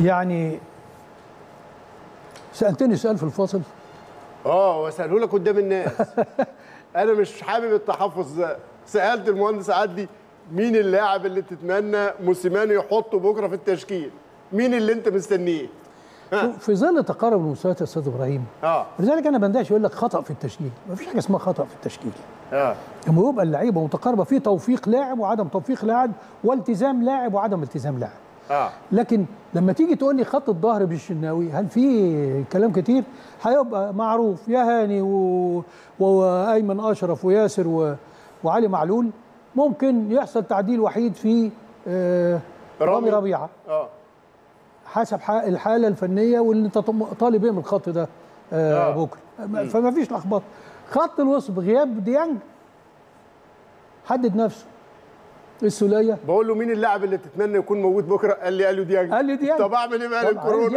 يعني سألتني سؤال في الفاصل. وسألوه لك قدام الناس. أنا مش حابب التحفظ ده. سألت المهندس عدلي مين اللاعب اللي تتمنى موسيماني يحطه بكره في التشكيل؟ مين اللي أنت مستنيه؟ في ظل تقارب المستويات يا استاذ ابراهيم، لذلك انا ما بندهش يقول لك خطا في التشكيل، ما فيش حاجه اسمها خطا في التشكيل. لما يبقى اللعيبه متقاربه في توفيق لاعب وعدم توفيق لاعب والتزام لاعب وعدم التزام لاعب. لكن لما تيجي تقول لي خط الظهر بالشناوي هل في كلام كتير؟ هيبقى معروف يا هاني وايمن اشرف وياسر وعلي معلول، ممكن يحصل تعديل وحيد في رامي ربيعه. حسب الحاله الفنيه واللي انت طالب ايه من الخط ده بكره، فما فيش لخبطه. خط الوسط بغياب ديانج حدد نفسه. السوليه بقول له مين اللاعب اللي تتمنى يكون موجود بكره؟ قال لي ديانج. طب اعمل ايه بقى للكورونا؟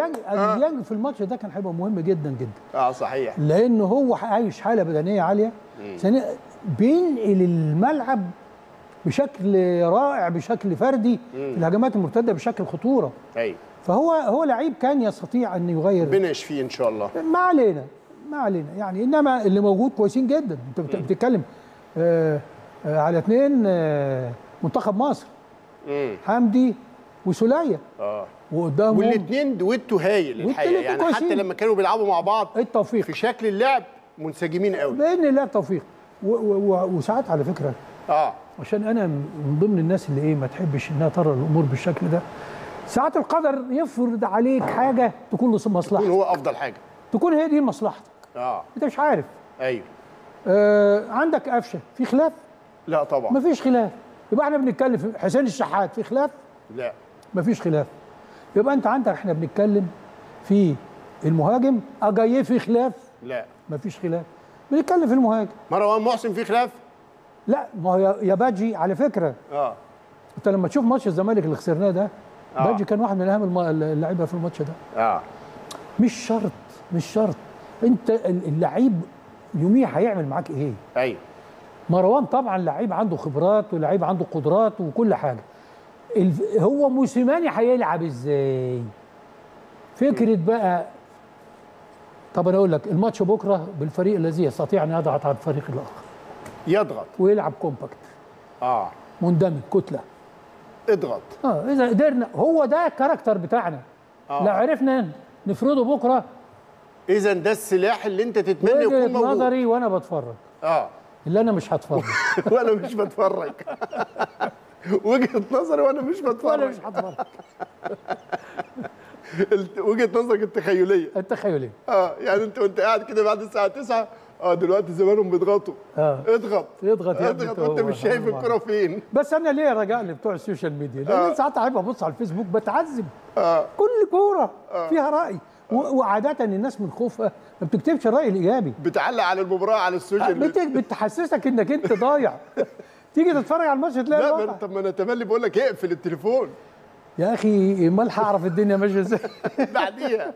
ديانج في الماتش ده كان هيبقى مهم جدا جدا. صحيح، لان هو عايش حاله بدنيه عاليه، ثانيا بينقل الملعب بشكل رائع، بشكل فردي، الهجمات المرتده بشكل خطوره. فهو لعيب كان يستطيع ان يغير، ربنا يشفيه ان شاء الله. ما علينا يعني، انما اللي موجود كويسين جدا. انت بتتكلم على اثنين منتخب مصر، حمدي وسوليه، وقدامهم والاثنين دويتو هايل الحقيقه، يعني كويسين. حتى لما كانوا بيلعبوا مع بعض التوفيق في شكل اللعب منسجمين قوي باذن الله. التوفيق وساعات على فكره، عشان انا من ضمن الناس اللي ما تحبش انها ترى الامور بالشكل ده. ساعات القدر يفرض عليك حاجه تكون لمصلحتك، تكون هو افضل حاجه، تكون هي دي مصلحتك. انت مش عارف. عندك قفشه، في خلاف؟ لا طبعا مفيش خلاف. يبقى احنا بنتكلم في حسين الشحات، في خلاف؟ لا مفيش خلاف. يبقى انت عندك، احنا بنتكلم في المهاجم اجاييه، في خلاف؟ لا مفيش خلاف. بنتكلم في المهاجم مروان محسن، في خلاف؟ لا، ما هو يا باجي على فكره، انت لما تشوف ماتش الزمالك اللي خسرناه ده، باجي كان واحد من اهم اللعيبه في الماتش ده. مش شرط انت اللعيب يوميها هيعمل معاك ايه. مروان طبعا لعيب عنده خبرات ولعيب عنده قدرات وكل حاجه. هو موسيماني هيلعب ازاي؟ فكره بقى. طب انا اقول لك، الماتش بكره بالفريق الذي يستطيع ان يضغط على الفريق الاخر، يضغط ويلعب كومباكت، مندمج، كتله، اضغط. اذا قدرنا، هو ده الكاركتر بتاعنا. لو عرفنا نفرضه بكره، اذا ده السلاح اللي انت تتمنى يكون موجود. وجهة نظري وانا بتفرج، اللي انا مش هتفرج. وانا مش بتفرج. وجهة نظري وانا مش بتفرج. وجهة نظرك التخيليه. يعني انت وانت قاعد كده بعد الساعه 9، دلوقتي زمانهم بيضغطوا. اضغط وانت مش شايف الكرة فين. بس انا ليه رجاء لبتوع السوشيال ميديا؟ لان انا ساعات احب ابص على الفيسبوك بتعذب. كل كورة فيها رأي، وعادة الناس من خوفها ما بتكتبش الرأي الإيجابي، بتعلق على المباراة على السوشيال ميديا، بتحسسك انك انت ضايع. تيجي تتفرج على الماتش تلاقي لا، طب ما انا تملي بقول لك اقفل التليفون. يا اخي مالها، اعرف الدنيا ماشية ازاي بعديها.